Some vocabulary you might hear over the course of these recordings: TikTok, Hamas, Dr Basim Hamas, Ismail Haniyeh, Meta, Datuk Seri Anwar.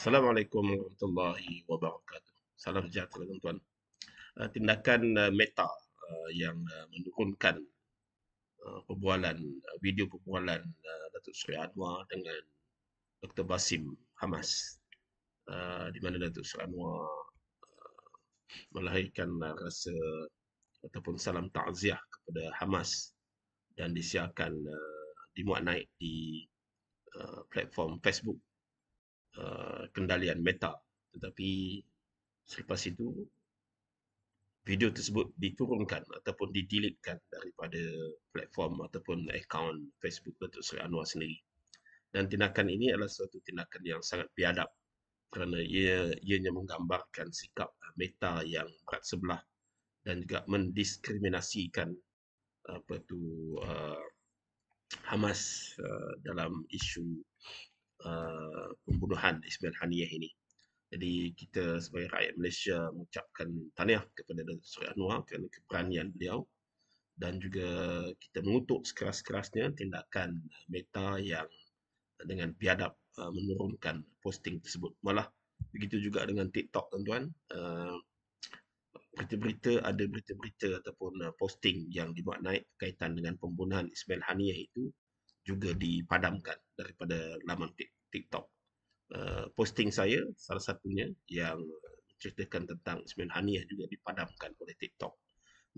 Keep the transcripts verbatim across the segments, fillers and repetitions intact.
Assalamualaikum warahmatullahi wabarakatuh. Salam sejahtera tuan-tuan. Tindakan Meta yang menurunkan perbualan, video perbualan Datuk Seri Anwar dengan Dr Basim Hamas, di mana Datuk Seri Anwar melahirkan rasa ataupun salam ta'ziah kepada Hamas dan disiarkan, dimuat naik di platform Facebook Uh, kendalian Meta. Tetapi selepas itu video tersebut diturunkan ataupun didelitkan daripada platform ataupun akaun Facebook Datuk Seri Anwar sendiri. Dan tindakan ini adalah suatu tindakan yang sangat biadab kerana ia ianya menggambarkan sikap Meta yang berat sebelah dan juga mendiskriminasikan apa tu uh, Hamas uh, dalam isu Uh, pembunuhan Ismail Haniyeh ini. Jadi kita sebagai rakyat Malaysia mengucapkan tahniah kepada Datuk Seri Anwar kerana keberanian beliau, dan juga kita mengutuk sekeras-kerasnya tindakan Meta yang dengan biadab uh, menurunkan posting tersebut. Malah begitu juga dengan TikTok tuan-tuan. Uh, berita-berita ada berita-berita ataupun uh, posting yang dibuat naik berkaitan dengan pembunuhan Ismail Haniyeh itu juga dipadamkan daripada laman TikTok. Uh, posting saya salah satunya yang menceritakan tentang Ismail Haniyeh juga dipadamkan oleh TikTok.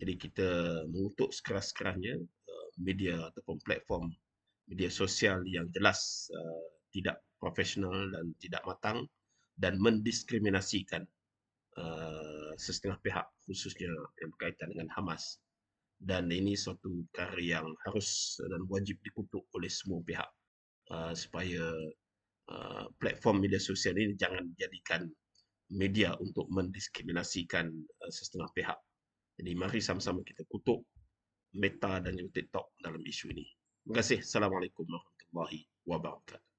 Jadi kita mengutuk sekeras-kerasnya uh, media ataupun platform media sosial yang jelas uh, tidak profesional dan tidak matang dan mendiskriminasikan uh, sesetengah pihak, khususnya yang berkaitan dengan Hamas. Dan ini suatu perkara yang harus dan wajib dikutuk oleh semua pihak uh, supaya uh, platform media sosial ini jangan dijadikan media untuk mendiskriminasikan uh, sesetengah pihak. Jadi mari sama-sama kita kutuk Meta dan juga TikTok dalam isu ini. Terima kasih. Assalamualaikum warahmatullahi wabarakatuh.